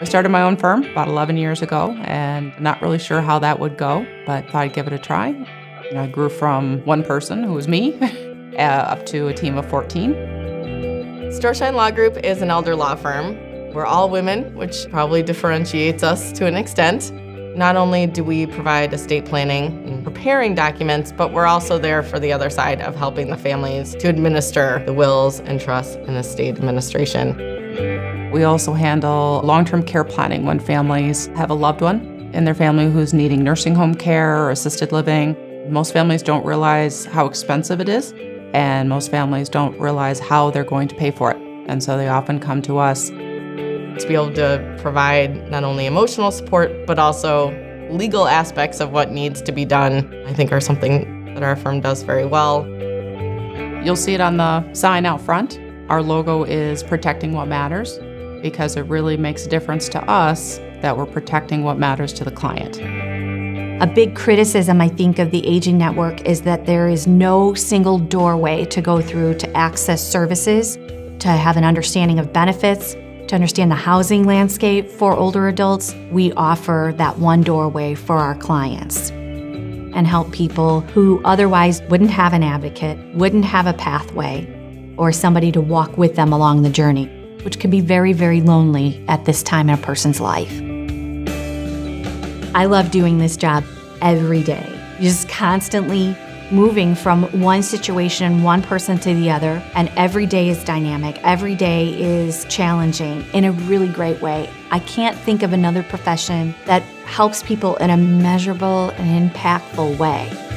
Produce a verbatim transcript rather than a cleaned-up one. I started my own firm about eleven years ago and not really sure how that would go, but thought I'd give it a try. And I grew from one person, who was me, uh, up to a team of fourteen. Strohschein Law Group is an elder law firm. We're all women, which probably differentiates us to an extent. Not only do we provide estate planning and preparing documents, but we're also there for the other side of helping the families to administer the wills and trusts and estate administration. We also handle long-term care planning when families have a loved one in their family who's needing nursing home care or assisted living. Most families don't realize how expensive it is, and most families don't realize how they're going to pay for it. And so they often come to us. To be able to provide not only emotional support, but also legal aspects of what needs to be done, I think are something that our firm does very well. You'll see it on the sign out front. Our logo is protecting what matters, because it really makes a difference to us that we're protecting what matters to the client. A big criticism, I think, of the aging network is that there is no single doorway to go through to access services, to have an understanding of benefits, to understand the housing landscape for older adults. We offer that one doorway for our clients and help people who otherwise wouldn't have an advocate, wouldn't have a pathway, or somebody to walk with them along the journey, which can be very, very lonely at this time in a person's life. I love doing this job every day. You're just constantly moving from one situation, one person to the other, and every day is dynamic. Every day is challenging in a really great way. I can't think of another profession that helps people in a measurable and impactful way.